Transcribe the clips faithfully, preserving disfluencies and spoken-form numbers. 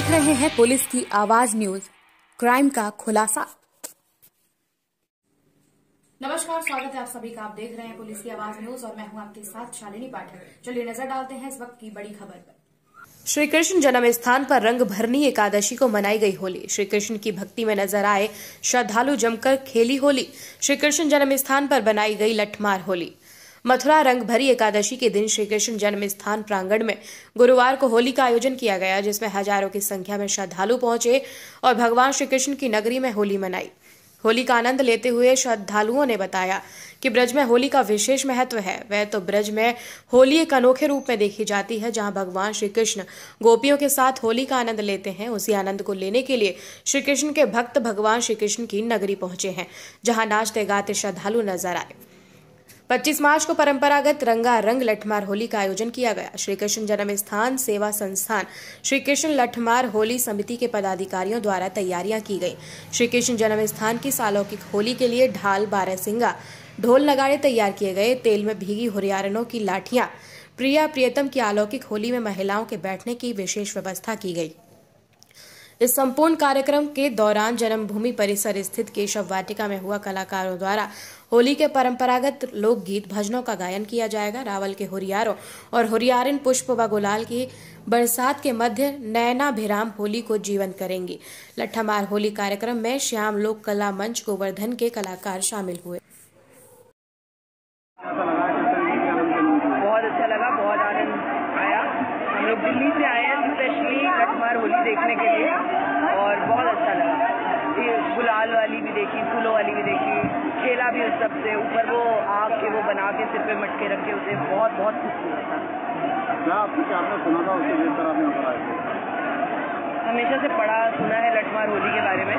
देख रहे हैं पुलिस की आवाज न्यूज, क्राइम का खुलासा। नमस्कार, स्वागत है आप सभी का। आप देख रहे हैं पुलिस की आवाज न्यूज और मैं हूं आपके साथ शालिनी पाठक। चलिए नजर डालते हैं इस वक्त की बड़ी खबर पर। श्री कृष्ण जन्मस्थान पर रंगभरनी एकादशी को मनाई गई होली। श्री कृष्ण की भक्ति में नजर आए श्रद्धालु, जमकर खेली होली। श्री कृष्ण जन्मस्थान पर बनाई गई लठमार होली। मथुरा रंगभरी एकादशी के दिन श्री कृष्ण जन्मस्थान प्रांगण में गुरुवार को होली का आयोजन किया गया, जिसमें हजारों की संख्या में श्रद्धालु पहुंचे और भगवान श्री कृष्ण की नगरी में होली मनाई। होली का आनंद लेते हुए श्रद्धालुओं ने बताया कि ब्रज में होली का विशेष महत्व है। वह तो ब्रज में होली एक अनोखे रूप में देखी जाती है, जहां भगवान श्री कृष्ण गोपियों के साथ होली का आनंद लेते हैं। उसी आनंद को लेने के लिए श्री कृष्ण के भक्त भगवान श्री कृष्ण की नगरी पहुंचे हैं, जहां नाचते गाते श्रद्धालु नजर आए। पच्चीस मार्च को परंपरागत रंगारंग लठमार होली का आयोजन किया गया। श्री कृष्ण जन्मस्थान सेवा संस्थान श्री कृष्ण लठमार होली समिति के पदाधिकारियों द्वारा तैयारियां की गई। श्री कृष्ण जन्मस्थान की सालौकिक होली के लिए ढाल, बारहसिंगा, ढोल नगाड़े तैयार किए गए। तेल में भीगी हुरियारनों की लाठियां, प्रिया प्रियतम की अलौकिक होली में महिलाओं के बैठने की विशेष व्यवस्था की गई। इस संपूर्ण कार्यक्रम के दौरान जन्मभूमि परिसर स्थित केशव वाटिका में हुआ कलाकारों द्वारा होली के परंपरागत लोकगीत, भजनों का गायन किया जाएगा। रावल के हुरियारों और हुरियारिन पुष्प व गुलाल की बरसात के मध्य नयनाभिराम होली को जीवंत करेंगी। लठमार होली कार्यक्रम में श्याम लोक कला मंच गोवर्धन के कलाकार शामिल हुए। बहुत अच्छा लगा, बहुत आनंद आया। हम लोग दिल्ली से आए हैं स्पेशली लठमार होली देखने के लिए और बहुत अच्छा लगा। गुलाल वाली भी देखी, फूलों वाली भी देखी, खेला भी उस सबसे ऊपर वो आग के वो बना के सिर पे मटके रखे, उसे बहुत बहुत खूबसूरत था। मैं आपको क्या आपने सुना था उसके जिस तरह आपने बताया, हमेशा से पढ़ा सुना है लठमार होली के बारे में,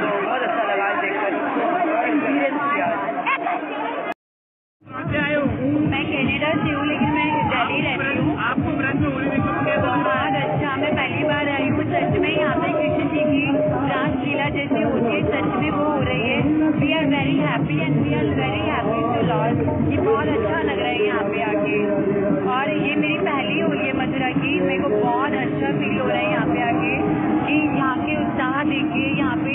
तो बहुत अच्छा लगा आज देखकर, एक्सपीरियंस किया। मैं कैनेडा से हूँ लेकिन मैं दिल्ली रहती हूँ। आपको ब्रज में होली देखने बहुत अच्छा, मैं पहली बार आई हूँ। सच में यहाँ पे कृष्ण जी की रासलीला जैसी होती है, सच में वो हो रही है। We are very happy and we are very happy to Lord. ये बहुत अच्छा लग रहा है यहाँ पे आके, और ये मेरी पहली होली है मथुरा की। मेरे को बहुत अच्छा फील हो रहा है यहाँ पे आके, कि यहाँ के उत्साह देख के, यहाँ पे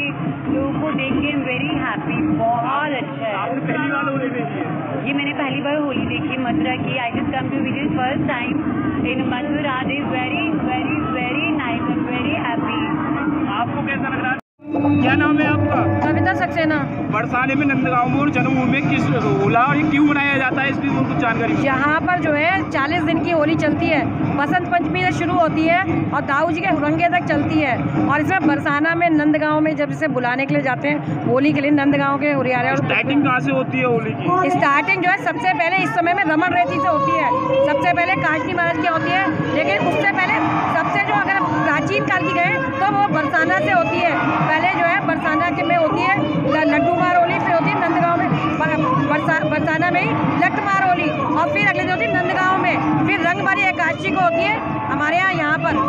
लोगों को देख के वेरी हैप्पी, बहुत अच्छा है। आपने पहली बार होली देखी? ये मैंने पहली बार होली देखी मथुरा की। I have come to visit first time in Mathura. They very very very nice and very happy. आपको कैसा लग रहा है? क्या नाम है आपका? कविता सक्सेना। बरसाने में नंदगांव में और जन्मभूमि में किस होला क्यों मनाया जाता है, इसकी कुछ जानकारी? यहाँ पर जो है चालीस दिन की होली चलती है। बसंत पंचमी से शुरू होती है और दाऊ जी के हुरंगे तक चलती है। और इसमें बरसाना में नंदगांव में जब इसे बुलाने के लिए जाते हैं होली के लिए, नंदगांव के हुरियारे। स्टार्टिंग कहाँ से होती है होली की? स्टार्टिंग जो है सबसे पहले इस समय में रमन रेती से होती है। सबसे पहले काशनी महाराज की होती है, लेकिन उससे पहले सबसे जो अगर प्राचीन काल की गए तो वो बरसाना से होती है। पहले जो है बरसाना के में होती है लठमार होली, फिर होती है नंदगांव में बरसा, बरसाना में ही लठमार होली, और फिर अगले दिन होती है नंदगांव में, फिर रंगभरी एकादशी को होती है हमारे यहाँ। यहाँ पर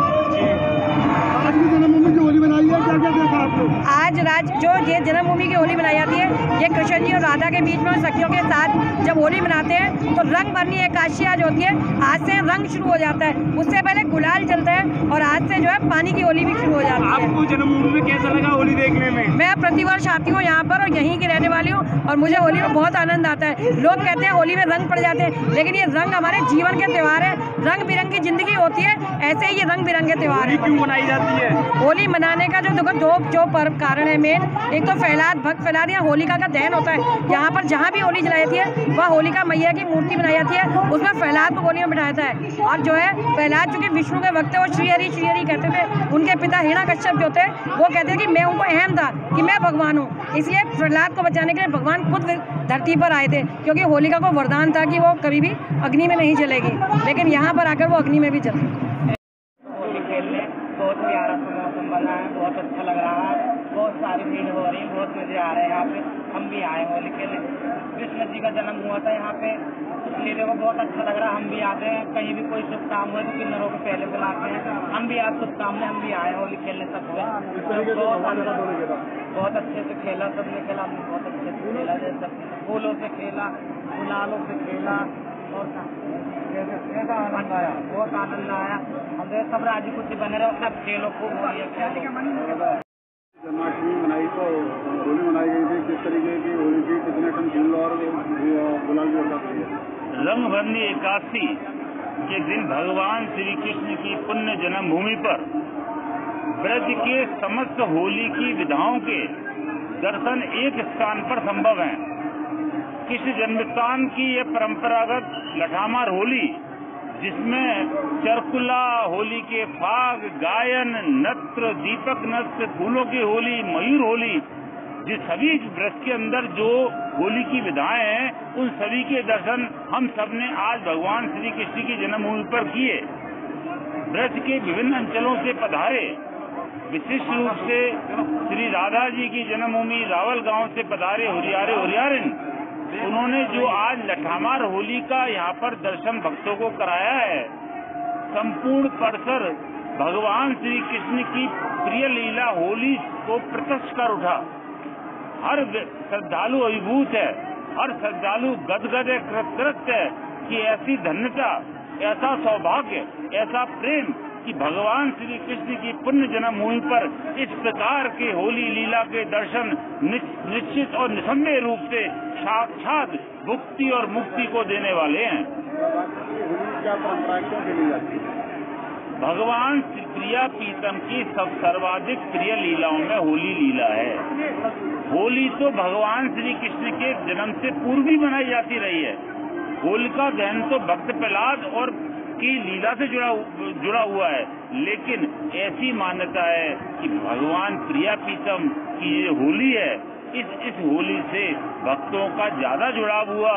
जन्मभूमि की होली बनाई है, क्या क्या देखा आप लोग? आज राज जो ये जन्मभूमि की होली बनाई जाती है, ये कृष्ण जी और राधा के बीच में सखियों के साथ जब होली मनाते हैं तो रंगभरनी एकादशी आज होती है। आज से रंग शुरू हो जाता है, उससे पहले गुलाल चलता है और आज से जो है पानी की होली भी शुरू हो जाती है। आपको जन्मभूमि में कैसा लगा होली देखने में? मैं प्रतिवर्ष आती हूँ यहाँ पर और यहीं की रहने वाली हूँ और मुझे होली में बहुत आनंद आता है। लोग कहते हैं होली में रंग पड़ जाते हैं, लेकिन ये रंग हमारे जीवन के त्यौहार है। रंग बिरंगी जिंदगी होती है, ऐसे ही ये रंग बिरंगे त्यौहार है। क्यों मनाई जाती है होली? मनाने का जो देखो दो जो पर्व कारण है मेन, एक तो प्रह्लाद, भक्त प्रह्लाद या होलिका का दहन होता है। यहाँ पर जहाँ भी होली जलाई जाती है वह होलिका मैया की मूर्ति बनाई जाती है, उसमें प्रह्लाद को होली में बिठाया जाता है। और जो है प्रह्लाद जो कि विष्णु के भक्त थे, वो श्री हरि श्री हरि कहते थे। उनके पिता हिरण्यकश्यप जो थे वो कहते थे कि मैं उनको अहम था कि मैं भगवान हूँ, इसलिए प्रह्लाद को बचाने के लिए भगवान खुद धरती पर आए थे, क्योंकि होलिका को वरदान था कि वो कभी भी अग्नि में नहीं जलेगी, लेकिन यहाँ पर आकर वो अग्नि में भी जल गई। बहुत प्यारा सा मौसम बना है, बहुत अच्छा लग रहा है, बहुत सारी भीड़ हो रही है, बहुत मजे आ रहे हैं। यहाँ पे हम भी आए होली के लिए, कृष्ण जी का जन्म हुआ था यहाँ पे, इसलिए देखो बहुत अच्छा लग रहा है। हम भी आते हैं, कहीं भी कोई शुभ काम हो तो किन्नरों को पहले बुलाते हैं। हम भी आज शुभकामनाएं, हम भी आए होली खेलने सबसे। बहुत आनंद, बहुत अच्छे से खेला सबने, खेला हमने बहुत अच्छे से खेला, जैसे फूलों से खेला, गुलालों से खेला कैसा आनंद आया? बहुत आनंद आया। हम सब राजी खुशी बने रहे, सब खेलों को जन्माष्टमी मनाई तो होली मनाई गई थी। किस तरीके की होली थी, कितने टन फूल और गुलाल जोड़ा। रंगभरनी एकादशी के दिन भगवान श्री कृष्ण की पुण्य जन्मभूमि पर ब्रज के समस्त होली की विधाओं के दर्शन एक स्थान पर संभव है। कृष्ण जन्मस्थान की यह परंपरागत लठमार होली, जिसमें चरकुला, होली के फाग, गायन, नत्र, दीपक नृत्य, फूलों की होली, मयूर होली, जिस सभी व्रत के अंदर जो होली की विधाएं हैं, उन सभी के दर्शन हम सब ने आज भगवान श्री कृष्ण की जन्मभूमि पर किए। व्रत के विभिन्न अंचलों से पधारे, विशिष्ट रूप से श्री राधा जी की जन्मभूमि रावल गांव से पधारे हुरियारे हुरियारिन। उन्होंने जो आज लठमार होली का यहाँ पर दर्शन भक्तों को कराया है, संपूर्ण परिसर भगवान श्री कृष्ण की प्रिय लीला होली को प्रत्यक्ष कर उठा। हर श्रद्धालु अभिभूत है, हर श्रद्धालु गदगद है, कृतकृत्य है कि ऐसी धन्यता, ऐसा सौभाग्य, ऐसा प्रेम कि भगवान श्री कृष्ण की पुण्य जन्मभूमि पर इस प्रकार के होली लीला के दर्शन निश्चित और निसंदेह रूप से साक्षात भुक्ति और मुक्ति को देने वाले हैं। भगवान प्रिया प्रीतम की सब सर्वाधिक प्रिय लीलाओं में होली लीला है। होली तो भगवान श्री कृष्ण के जन्म से पूर्व भी मनाई जाती रही है। होलिका दहन तो भक्त प्रह्लाद और की लीला से जुड़ा जुड़ा हुआ है, लेकिन ऐसी मान्यता है कि भगवान प्रिया प्रीतम की ये होली है, इस इस होली से भक्तों का ज्यादा जुड़ाव हुआ।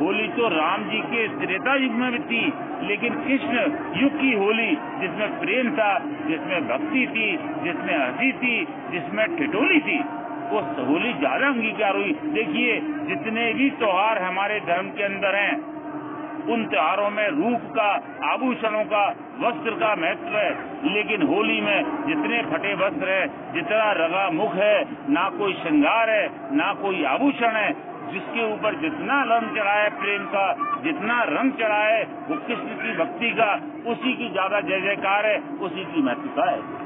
होली तो राम जी के त्रेता युग में भी थी, लेकिन कृष्ण युग की होली जिसमें प्रेम था, जिसमें भक्ति थी, जिसमें हंसी थी, जिसमें ठिठोली थी, वो होली ज्यादा अंगीकार हुई। देखिए, जितने भी त्योहार हमारे धर्म के अंदर हैं, उन त्योहारों में रूप का, आभूषणों का, वस्त्र का महत्व है, लेकिन होली में जितने फटे वस्त्र है, जितना रगा मुख है, ना कोई श्रृंगार है, ना कोई आभूषण है, जिसके ऊपर जितना रंग चढ़ा है प्रेम का, जितना रंग चढ़ा है वो कृष्ण की भक्ति का, उसी की ज्यादा जय जयकार है, उसी की महत्वता है।